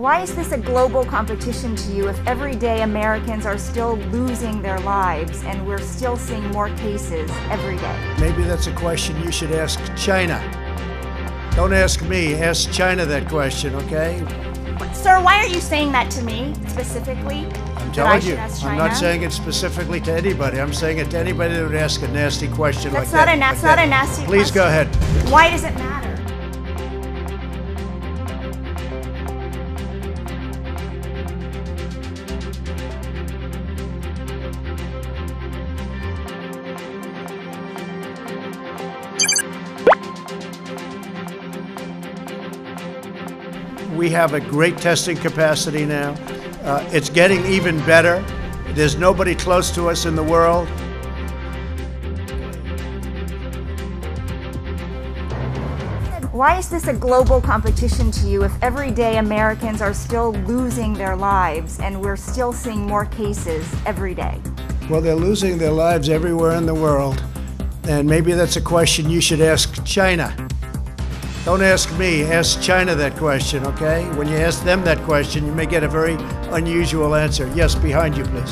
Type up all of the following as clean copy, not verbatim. Why is this a global competition to you if every day Americans are still losing their lives and we're still seeing more cases every day? Maybe that's a question you should ask China. Don't ask me, ask China that question, okay? Sir, why are you saying that to me specifically? I'm telling you, I'm not saying it specifically to anybody. I'm saying it to anybody that would ask a nasty question like that. That's not a nasty question. Please go ahead. Why does it matter? We have a great testing capacity now. It's getting even better. There's nobody close to us in the world. Why is this a global competition to you if every day Americans are still losing their lives and we're still seeing more cases every day? Well, they're losing their lives everywhere in the world. And maybe that's a question you should ask China. Don't ask me, ask China that question, okay? When you ask them that question, you may get a very unusual answer. Yes, behind you, please.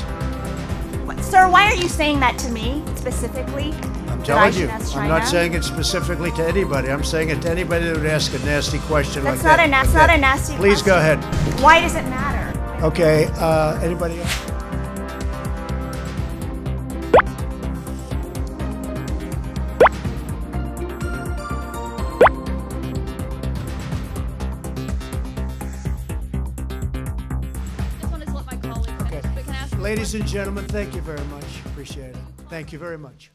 Sir, why are you saying that to me specifically? I'm telling you, I'm not saying it specifically to anybody. I'm saying it to anybody that would ask a nasty question like that. That's not a nasty question. Please go ahead. Why does it matter? Okay, anybody else? Ladies and gentlemen, thank you very much. Appreciate it. Thank you very much.